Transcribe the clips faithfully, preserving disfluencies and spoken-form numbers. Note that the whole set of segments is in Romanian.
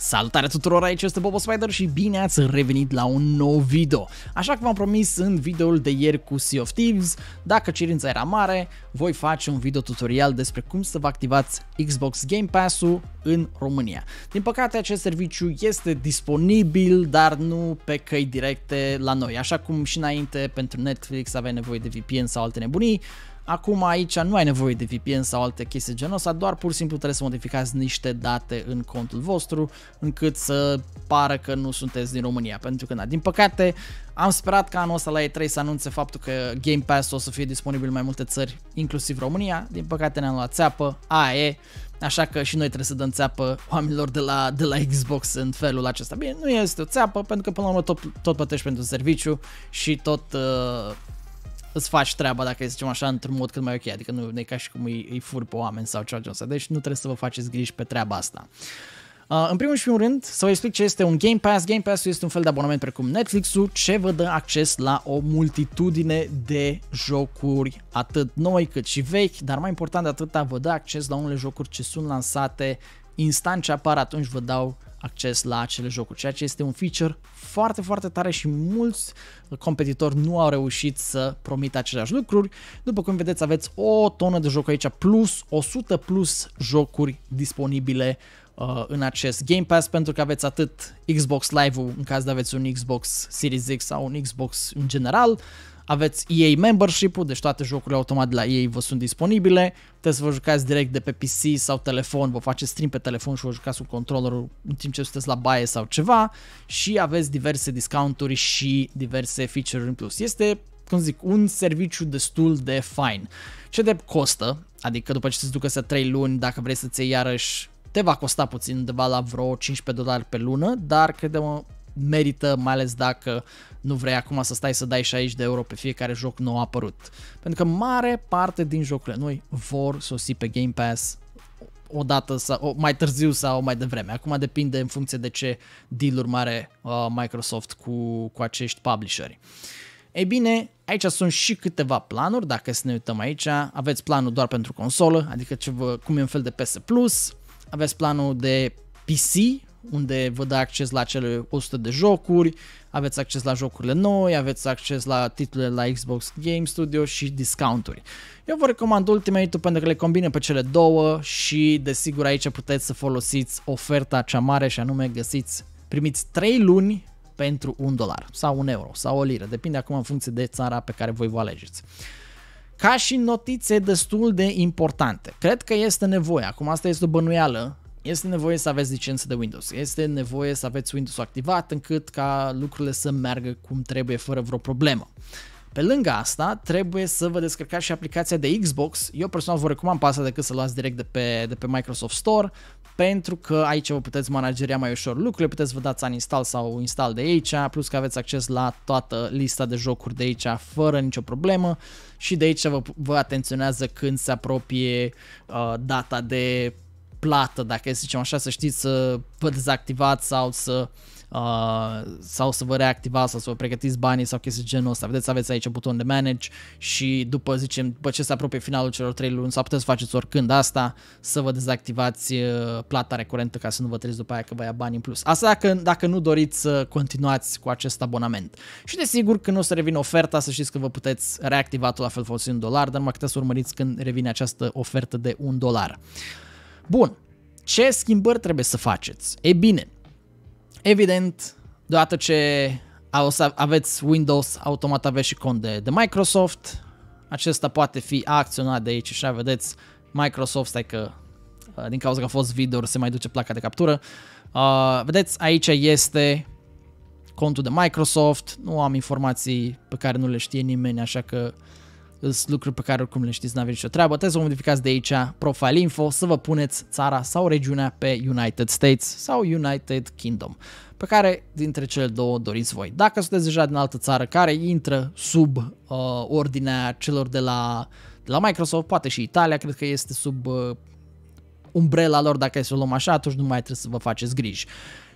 Salutare tuturor, aici este BoboSpider și bine ați revenit la un nou video. Așa că v-am promis în videoul de ieri cu Sea of Thieves, dacă cerința era mare, voi face un video tutorial despre cum să vă activați Xbox Game Pass-ul în România. Din păcate, acest serviciu este disponibil, dar nu pe căi directe la noi. Așa cum și înainte pentru Netflix aveai nevoie de V P N sau alte nebunii, acum aici nu ai nevoie de V P N sau alte chestii genul ăsta, doar pur și simplu trebuie să modificați niște date în contul vostru încât să pară că nu sunteți din România, pentru că na, din păcate am sperat ca anul ăsta la E trei să anunțe faptul că Game Pass o să fie disponibil în mai multe țări, inclusiv România. Din păcate ne-am luat țeapă, aia e, așa că și noi trebuie să dăm țeapă oamenilor de la, de la Xbox în felul acesta. Bine, nu este o țeapă, pentru că până la urmă tot, tot plătești pentru serviciu și tot... Uh, îți faci treaba, dacă să zicem așa, într-un mod cât mai ok, adică nu e ca și cum îi, îi fur pe oameni sau ceva genul ăsta, deci nu trebuie să vă faceți griji pe treaba asta. Uh, în primul și primul rând, să vă explic ce este un Game Pass. Game Pass-ul este un fel de abonament precum Netflix-ul, ce vă dă acces la o multitudine de jocuri, atât noi cât și vechi, dar mai important de atâta, vă dă acces la unele jocuri ce sunt lansate instant ce apar, atunci vă dau acces la acele jocuri, ceea ce este un feature foarte, foarte tare și mulți competitori nu au reușit să promită aceleași lucruri. După cum vedeți, aveți o tonă de jocuri aici, plus o sută plus jocuri disponibile uh, în acest Game Pass, pentru că aveți atât Xbox Live-ul, în caz de aveți un Xbox Series X sau un Xbox în general, aveți E A Membership-ul, deci toate jocurile automat de la E A vă sunt disponibile, puteți să vă jucați direct de pe P C sau telefon, vă faceți stream pe telefon și vă jucați cu controllerul în timp ce sunteți la baie sau ceva, și aveți diverse discounturi și diverse feature-uri în plus. Este, cum zic, un serviciu destul de fain. Ce de costă, adică după ce se ducă să trei luni, dacă vrei să-ți iei iarăși, te va costa puțin, undeva la vreo cincisprezece dolari pe lună, dar crede-mă, merită, mai ales dacă nu vrei acum să stai să dai șaizeci de euro pe fiecare joc nou apărut. Pentru că mare parte din jocurile noi vor sosi pe Game Pass odată sau mai târziu sau mai devreme. Acum depinde în funcție de ce deal-uri mare uh, Microsoft cu, cu acești publisheri. Ei bine, aici sunt și câteva planuri, dacă să ne uităm aici. Aveți planul doar pentru consolă, adică ce vă, cum e un fel de P S Plus. Aveți planul de P C, unde vă dă acces la cele o sută de jocuri, aveți acces la jocurile noi, aveți acces la titlurile la Xbox Game Studio și discounturi. Eu vă recomand Ultimate-ul pentru că le combină pe cele două și desigur aici puteți să folosiți oferta cea mare și anume găsiți, primiți trei luni pentru un dolar sau un euro sau o liră, depinde acum în funcție de țara pe care voi vă alegeți. Ca și notițe destul de importante, cred că este nevoie, acum asta este o bănuială, este nevoie să aveți licență de Windows, este nevoie să aveți Windows-ul activat încât ca lucrurile să meargă cum trebuie fără vreo problemă. Pe lângă asta trebuie să vă descărcați și aplicația de Xbox, eu personal vă recomand pe asta decât să luați direct de pe, de pe Microsoft Store, pentru că aici vă puteți manageria mai ușor lucrurile, puteți vă dați uninstall sau install de aici, plus că aveți acces la toată lista de jocuri de aici fără nicio problemă și de aici vă, vă atenționează când se apropie uh, data de plată, dacă să zicem așa, să știți să vă dezactivați sau să uh, sau să vă reactivați sau să vă pregătiți banii sau chestii genul ăsta. Vedeți, aveți aici buton de manage și după, zicem, după ce se apropie finalul celor trei luni, sau puteți să faceți oricând asta, să vă dezactivați plata recurentă ca să nu vă trezi după aia că vă ia bani în plus. Asta dacă, dacă nu doriți să continuați cu acest abonament. Și desigur, când o să revină oferta, să știți că vă puteți reactiva tot la fel folosind un dolar, dar numai câte să urmăriți când revine această ofertă de un dolar. Bun, ce schimbări trebuie să faceți? E bine, evident, deodată ce o să aveți Windows, automat aveți și cont de, de Microsoft. Acesta poate fi acționat de aici și așa, vedeți, Microsoft, stai că din cauza că a fost video se mai duce placa de captură. Uh, vedeți, aici este contul de Microsoft, nu am informații pe care nu le știe nimeni, așa că... sunt lucruri pe care oricum le știți, n-aveți nicio treabă. Trebuie să vă modificați de aici Profile Info, să vă puneți țara sau regiunea pe United States sau United Kingdom, pe care dintre cele două doriți voi. Dacă sunteți deja din altă țară care intră sub uh, ordinea celor de la, de la Microsoft, poate și Italia, cred că este sub uh, umbrela lor, dacă să o luăm așa, atunci nu mai trebuie să vă faceți griji.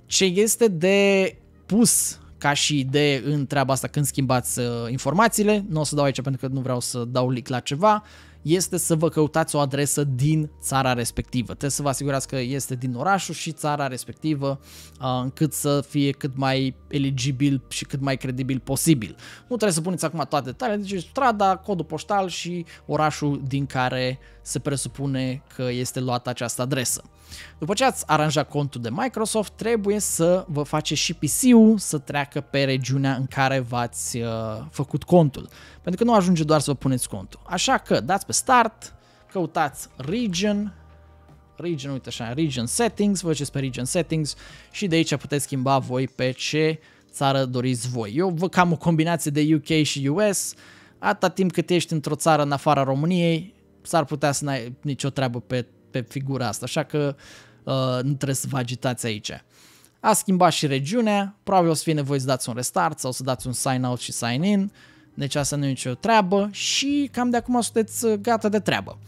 Ce este de pus ca și idee în treaba asta când schimbați uh, informațiile, nu o să dau aici pentru că nu vreau să dau leak la ceva, este să vă căutați o adresă din țara respectivă. Trebuie să vă asigurați că este din orașul și țara respectivă, încât să fie cât mai eligibil și cât mai credibil posibil. Nu trebuie să puneți acum toate detaliile, deci strada, codul poștal și orașul din care se presupune că este luată această adresă. După ce ați aranjat contul de Microsoft, trebuie să vă faceți și P C-ul să treacă pe regiunea în care v-ați uh, făcut contul, pentru că nu ajunge doar să vă puneți contul. Așa că dați pe Start, căutați Region, Region, uite așa, Region Settings, vă duceți pe Region Settings și de aici puteți schimba voi pe ce țară doriți voi. Eu văd cam o combinație de U K și U S, atâta timp cât ești într-o țară în afara României, s-ar putea să n-ai nicio treabă pe, pe figura asta, așa că uh, nu trebuie să vă agitați aici. Ați schimbat și regiunea, probabil o să fie nevoie să dați un restart sau să dați un sign out și sign in, deci asta nu e nicio treabă și cam de acum sunteți gata de treabă.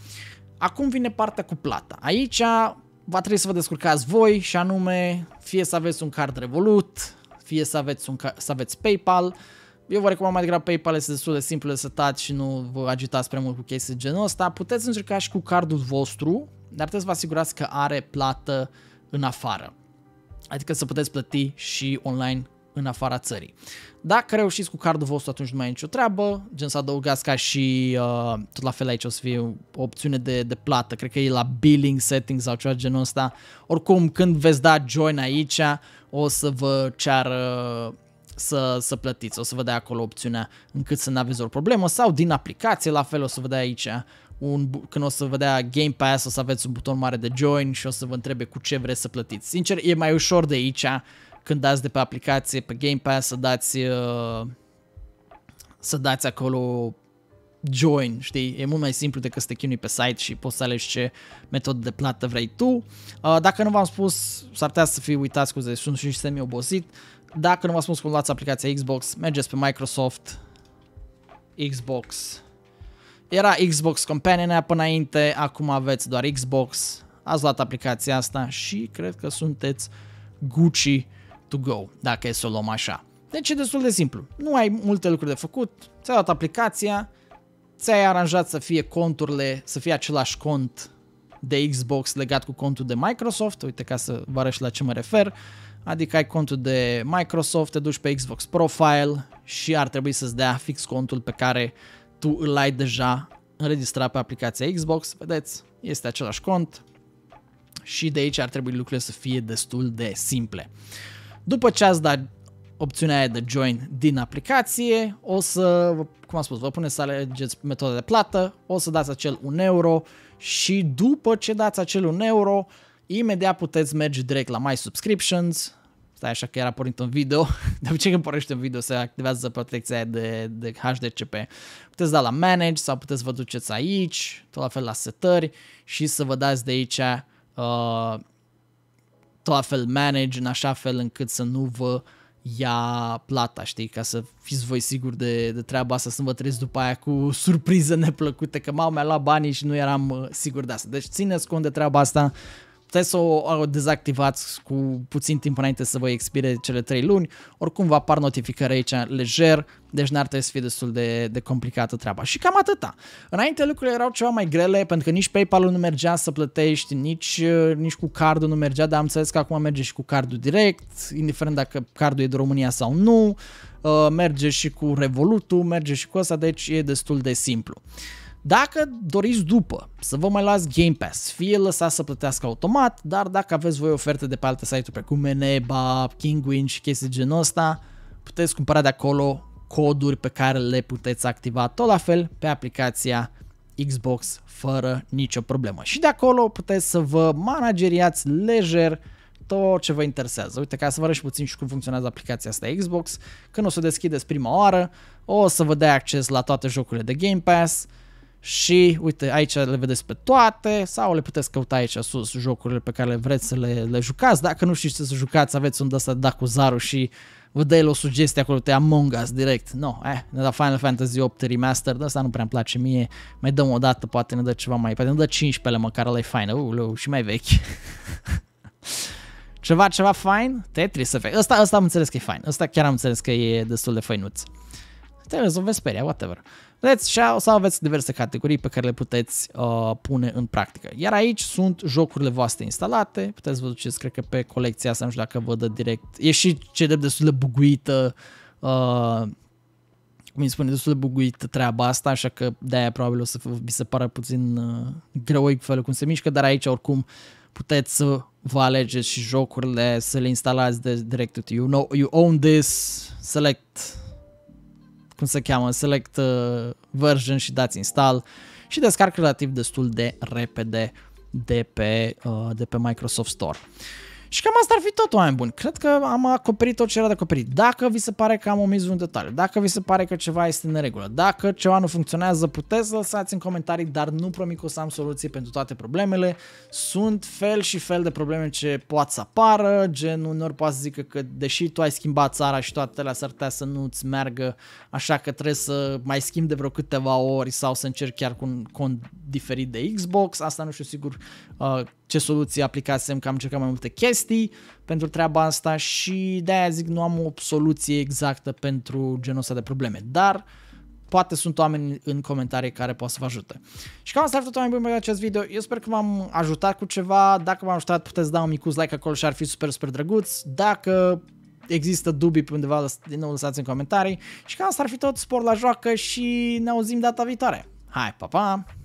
Acum vine partea cu plata. Aici va trebui să vă descurcați voi și anume fie să aveți un card Revolut, fie să aveți, un, să aveți PayPal. Eu vă recomand mai degrabă PayPal, este destul de simplu de setat și nu vă agitați prea mult cu chestii genul ăsta. Puteți încerca și cu cardul vostru, dar trebuie să vă asigurați că are plată în afară. Adică să puteți plăti și online în afara țării. Dacă reușiți cu cardul vostru, atunci nu mai e nicio treabă, gen să adăugați ca și uh, tot la fel aici o să fie o opțiune de, de plată, cred că e la billing settings sau ceva genul ăsta. Oricum, când veți da join aici, o să vă ceară să, să plătiți, o să vă dea acolo opțiunea încât să nu aveți o problemă, sau din aplicație, la fel o să vă dea aici. Un, când o să vă dea Game Pass, o să aveți un buton mare de join și o să vă întrebe cu ce vreți să plătiți. Sincer, e mai ușor de aici când dați de pe aplicație, pe Game Pass, să dați, uh, să dați acolo join, știi? E mult mai simplu decât să te chinui pe site și poți să alegi ce metodă de plată vrei tu. Uh, dacă nu v-am spus, s-ar putea să fii uitat, scuze, sunt și semi-obosit. Dacă nu v-am spus cum luați aplicația Xbox, mergeți pe Microsoft, Xbox. Era Xbox Companion app înainte, acum aveți doar Xbox, ați luat aplicația asta și cred că sunteți Gucci to go, dacă e să o luăm așa. Deci e destul de simplu, nu ai multe lucruri de făcut, ți-ai luat aplicația, ți-ai aranjat să fie conturile, să fie același cont de Xbox legat cu contul de Microsoft, uite ca să vă arăt la ce mă refer, adică ai contul de Microsoft, te duci pe Xbox Profile și ar trebui să-ți dea fix contul pe care tu îl ai deja înregistrat pe aplicația Xbox, vedeți, este același cont și de aici ar trebui lucrurile să fie destul de simple. După ce ați dat opțiunea aia de join din aplicație, o să, cum am spus, vă puneți să alegeți metoda de plată, o să dați acel un euro și după ce dați acel un euro, imediat puteți merge direct la My Subscriptions. Stai așa că era pornit un video, de obicei când pornește un video se activează protecția de, de H D C P. Puteți da la Manage sau puteți vă duceți aici, tot la fel la setări și să vă dați de aici uh, tot la fel Manage în așa fel încât să nu vă ia plata, știi, ca să fiți voi siguri de, de treaba asta, să nu vă trezi după aia cu surprize neplăcute că mama mi-a luat banii și nu eram sigur de asta. Deci țineți cont de treaba asta. Puteți să o dezactivați cu puțin timp înainte să vă expire cele trei luni, oricum vă apar notificări aici lejer, deci n-ar trebui să fie destul de, de complicată treaba. Și cam atâta. Înainte lucrurile erau ceva mai grele pentru că nici PayPal-ul nu mergea să plătești, nici, nici cu cardul nu mergea, dar am înțeles că acum merge și cu cardul direct, indiferent dacă cardul e de România sau nu, merge și cu Revolut-ul, merge și cu ăsta, deci e destul de simplu. Dacă doriți după să vă mai luați Game Pass, fie lăsați să plătească automat, dar dacă aveți voi oferte de pe alte site-uri precum Meneba, Kinguin și chestii genul ăsta, puteți cumpăra de acolo coduri pe care le puteți activa tot la fel pe aplicația Xbox fără nicio problemă. Și de acolo puteți să vă manageriați lejer tot ce vă interesează. Uite, ca să vă arăt și puțin și cum funcționează aplicația asta Xbox, când o să o deschideți prima oară, o să vă dea acces la toate jocurile de Game Pass. Și uite, aici le vedeți pe toate sau le puteți căuta aici sus jocurile pe care vreți să le, le jucați. Dacă nu știți ce să jucați, aveți un ăsta de da cu zarul și vă dă el o sugestie acolo, te Among Us direct. Nu, no, eh, ne dă Final Fantasy opt Remastered, ăsta nu prea îmi place mie, mai dăm o dată, poate ne dă ceva mai, poate ne dă cincisprezece măcar, ăla e fain, uh, și mai vechi. ceva, ceva fain, Tetris, să fac. Ăsta, ăsta am înțeles că e fain, ăsta chiar am înțeles că e destul de făinuț. Trebuie să vă speria, whatever. Vedeți, sau aveți diverse categorii pe care le puteți uh, pune în practică. Iar aici sunt jocurile voastre instalate. Puteți vă duceți, cred că pe colecția asta, nu știu dacă vă dă direct. E și ce drept destul de buguită, uh, cum îi spune, destul de buguită treaba asta, așa că de-aia probabil o să vi se pară puțin uh, greoi felul cum se mișcă, dar aici oricum puteți să vă alegeți și jocurile, să le instalați de direct. You know, you own this, select... cum se cheamă, select uh, version și dați install și descarcă relativ destul de repede de pe, uh, de pe Microsoft Store. Și cam asta ar fi tot, oameni buni. Cred că am acoperit tot ce era de acoperit. Dacă vi se pare că am omis un detaliu, dacă vi se pare că ceva este în neregulă, dacă ceva nu funcționează, puteți să lăsați în comentarii, dar nu promit că o să am soluții pentru toate problemele. Sunt fel și fel de probleme ce pot să apară, gen uneori poate să zică că deși tu ai schimbat țara și toate alea s-ar putea să nu-ți meargă, așa că trebuie să mai schimbi de vreo câteva ori sau să încerci chiar cu un cont diferit de Xbox. Asta nu știu sigur uh, ce soluții aplicasem, că am încercat mai multe chestii pentru treaba asta și de-aia zic nu am o soluție exactă pentru genul ăsta de probleme, dar poate sunt oameni în comentarii care pot să vă ajute. Și cam asta ar fi tot, oameni buni, pe acest video. Eu sper că v-am ajutat cu ceva. Dacă v-am ajutat, puteți da un micuț like acolo și ar fi super, super drăguț. Dacă există dubii pe undeva, din nou lăsați în comentarii. Și cam asta ar fi tot. Spor la joacă și ne auzim data viitoare. Hai, pa, pa!